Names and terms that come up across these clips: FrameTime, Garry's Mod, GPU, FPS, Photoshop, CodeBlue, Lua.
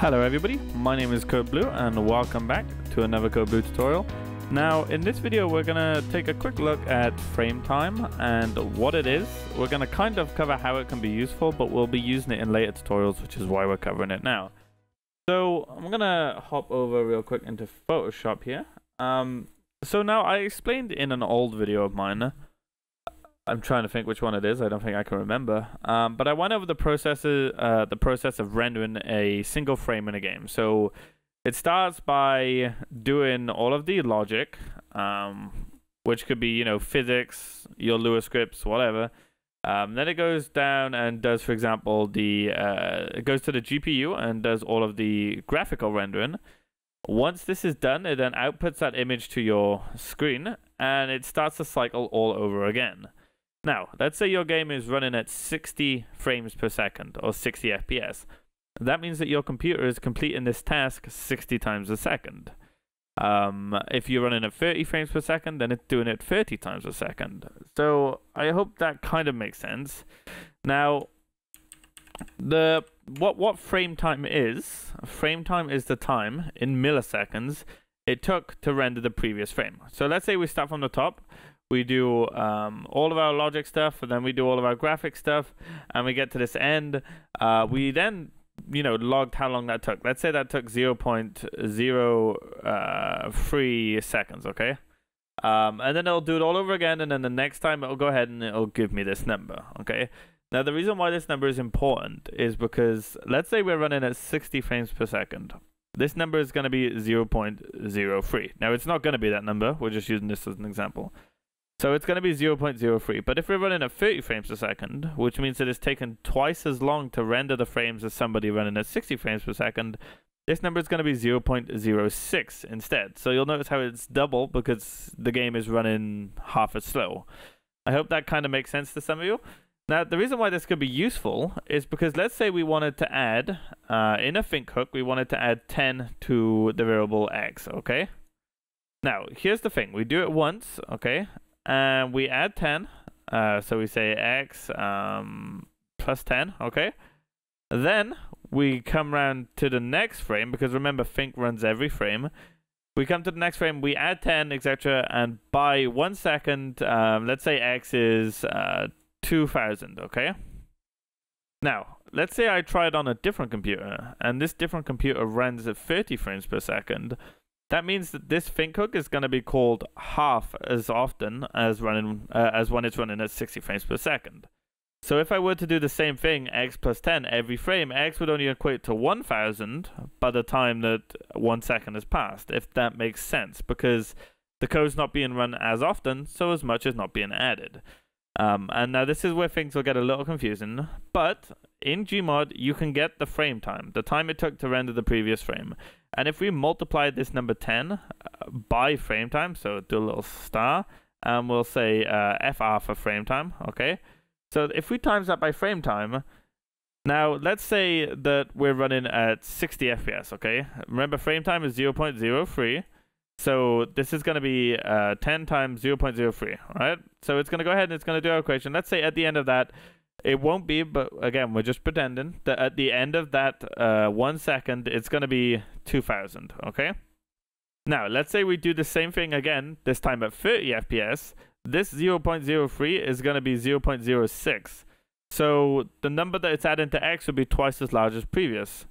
Hello everybody, my name is CodeBlue and welcome back to another CodeBlue tutorial. Now in this video we're gonna take a quick look at FrameTime and what it is. We're gonna kind of cover how it can be useful, but we'll be using it in later tutorials, which is why we're covering it now. So I'm gonna hop over real quick into Photoshop here. So now I explained in an old video of mine, I'm trying to think which one it is. I don't think I can remember. But I went over the process of rendering a single frame in a game. So it starts by doing all of the logic, which could be, you know, physics, your Lua scripts, whatever. Then it goes down and does, for example, it goes to the GPU and does all of the graphical rendering. Once this is done, it then outputs that image to your screen and it starts the cycle all over again. Now, let's say your game is running at 60 frames per second, or 60 FPS. That means that your computer is completing this task 60 times a second. If you're running at 30 frames per second, then it's doing it 30 times a second. So I hope that kind of makes sense. Now, what frame time is the time in milliseconds it took to render the previous frame. So let's say we start from the top. We do all of our logic stuff, and then we do all of our graphic stuff, and we get to this end. We then, you know, logged how long that took. Let's say that took 0.03 seconds, okay? And then it'll do it all over again, and then the next time it'll go ahead and it'll give me this number, okay? Now, the reason why this number is important is because let's say we're running at 60 frames per second. This number is going to be 0.03. Now, it's not going to be that number. We're just using this as an example. So it's going to be 0.03, but if we're running at 30 frames per second, which means that it's taken twice as long to render the frames as somebody running at 60 frames per second, this number is going to be 0.06 instead. So you'll notice how it's double because the game is running half as slow. I hope that kind of makes sense to some of you. Now, the reason why this could be useful is because let's say we wanted to add, in a think hook, we wanted to add 10 to the variable x, okay? Now, here's the thing. We do it once, okay? And we add 10, so we say x plus 10, okay? Then we come round to the next frame, because remember, think runs every frame. We come to the next frame, we add 10, etc., and by 1 second, let's say x is 2000, okay? Now, let's say I try it on a different computer, and this different computer runs at 30 frames per second. That means that this think hook is going to be called half as often as when it's running at 60 frames per second. So if I were to do the same thing, x plus 10 every frame, x would only equate to 1000 by the time that 1 second has passed, if that makes sense, because the code's not being run as often, so as much is not being added. And now this is where things will get a little confusing, but in Gmod, you can get the frame time, the time it took to render the previous frame. And if we multiply this number 10 by frame time, so do a little star, and we'll say FR for frame time, okay? So if we times that by frame time, now let's say that we're running at 60 FPS, okay? Remember, frame time is 0.03, so this is going to be 10 times 0.03, right? So it's going to go ahead and it's going to do our equation. Let's say at the end of that, it won't be, but again, we're just pretending that at the end of that 1 second, it's going to be 2000, okay? Now, let's say we do the same thing again, this time at 30 FPS. This 0.03 is going to be 0.06. So the number that it's adding to X would be twice as large as previous.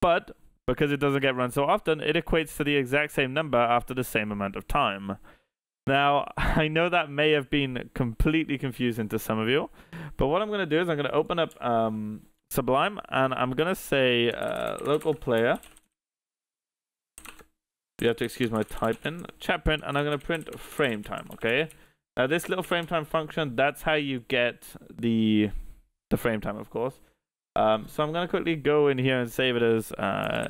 But because it doesn't get run so often, it equates to the exact same number after the same amount of time. Now, I know that may have been completely confusing to some of you, but what I'm going to do is I'm going to open up Sublime, and I'm going to say local player. You have to excuse my typing. Chat print, and I'm going to print frame time, okay? Now, this little frame time function, that's how you get the frame time, of course. So I'm going to quickly go in here and save it as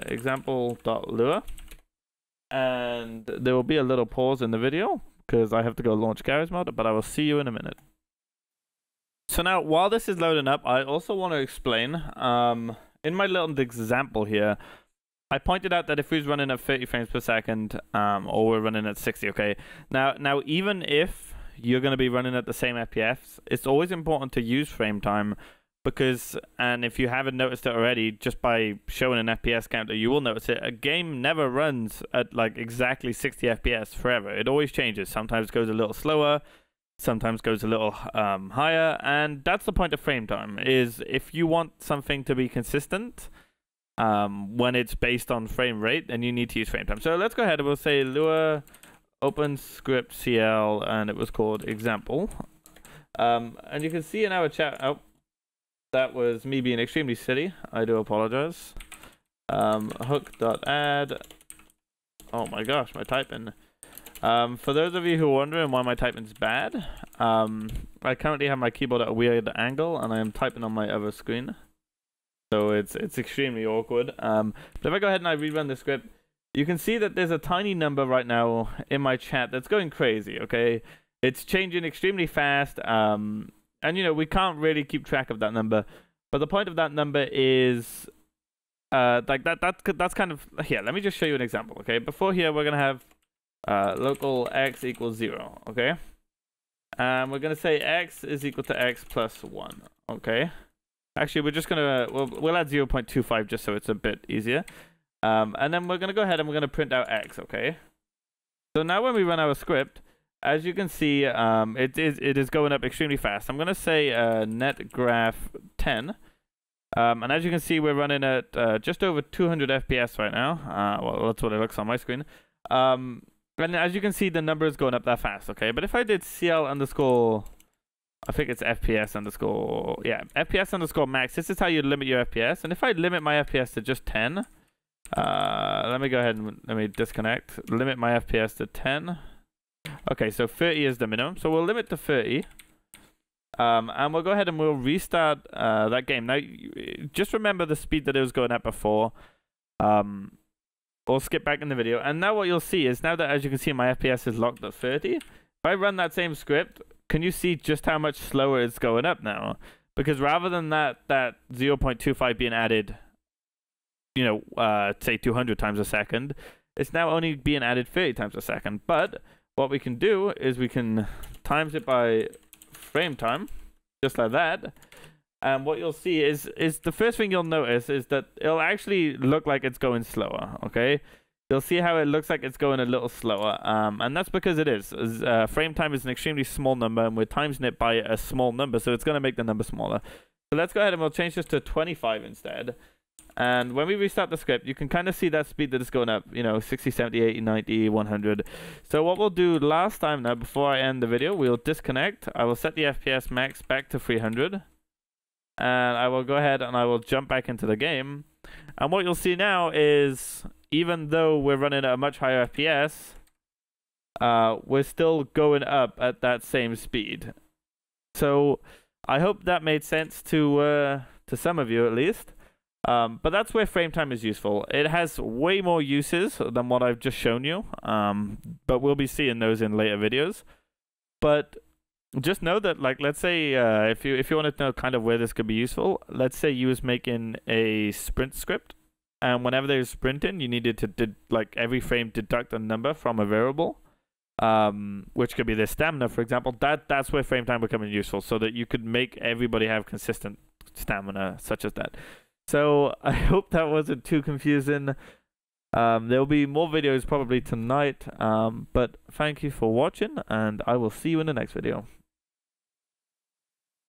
example.lua, and there will be a little pause in the video, because I have to go launch Garry's Mod, but I will see you in a minute. So now, while this is loading up, I also want to explain, in my little example here, I pointed out that if we're running at 30 frames per second, or we're running at 60, okay? Now even if you're going to be running at the same FPS, it's always important to use frame time because, and if you haven't noticed it already, just by showing an FPS counter, you will notice it. A game never runs at like exactly 60 FPS forever. It always changes. Sometimes goes a little slower, sometimes goes a little higher, and that's the point of FrameTime. Is if you want something to be consistent when it's based on frame rate, then you need to use FrameTime. So let's go ahead and we'll say Lua open script CL, and it was called example. And you can see in our chat, oh, that was me being extremely silly. I do apologize. Hook.add. Oh my gosh, my typing. For those of you who are wondering why my typing's bad, I currently have my keyboard at a weird angle and I am typing on my other screen. So it's extremely awkward. But if I go ahead and I rerun the script, you can see that there's a tiny number right now in my chat that's going crazy, okay? It's changing extremely fast, and you know, we can't really keep track of that number. But the point of that number is, like that's kind of, here, let me just show you an example, okay? Before here, we're gonna have local x equals 0, okay? And we're gonna say x is equal to x plus 1, okay? Actually, we're just gonna, we'll add 0.25 just so it's a bit easier. And then we're gonna go ahead and we're gonna print out x, okay? So now when we run our script, as you can see, it is going up extremely fast. I'm gonna say net graph 10, and as you can see, we're running at just over 200 FPS right now. Well, that's what it looks on my screen. And as you can see, the number is going up that fast. Okay, but if I did CL underscore, I think it's FPS underscore, yeah, FPS underscore max. This is how you limit your FPS. And if I limit my FPS to just 10, let me go ahead and let me disconnect. Limit my FPS to 10. Okay, so 30 is the minimum. So we'll limit to 30. And we'll go ahead and we'll restart that game. Now, just remember the speed that it was going at before. Or skip back in the video. And now what you'll see is, now that, as you can see, my FPS is locked at 30. If I run that same script, can you see just how much slower it's going up now? Because rather than that 0.25 being added, you know, say 200 times a second, it's now only being added 30 times a second. But what we can do is we can times it by frame time, just like that. And what you'll see is the first thing you'll notice is that it'll actually look like it's going slower, okay? You'll see how it looks like it's going a little slower. And that's because it is. Frame time is an extremely small number, and we're timesing it by a small number, so it's going to make the number smaller. So let's go ahead and we'll change this to 25 instead. And when we restart the script, you can kind of see that speed that is going up, you know, 60, 70, 80, 90, 100. So what we'll do last time now, before I end the video, we'll disconnect. I will set the FPS max back to 300. And I will go ahead and I will jump back into the game. And what you'll see now is, even though we're running at a much higher FPS, we're still going up at that same speed. So I hope that made sense to some of you at least. But that's where FrameTime is useful. It has way more uses than what I've just shown you, but we'll be seeing those in later videos. But just know that, like, let's say if you want to know kind of where this could be useful, let's say you was making a sprint script, and whenever there's sprinting, you needed to every frame deduct a number from a variable, which could be their stamina, for example. That's where FrameTime becoming useful, so that you could make everybody have consistent stamina, such as that. So I hope that wasn't too confusing. There will be more videos probably tonight, but thank you for watching, and I will see you in the next video.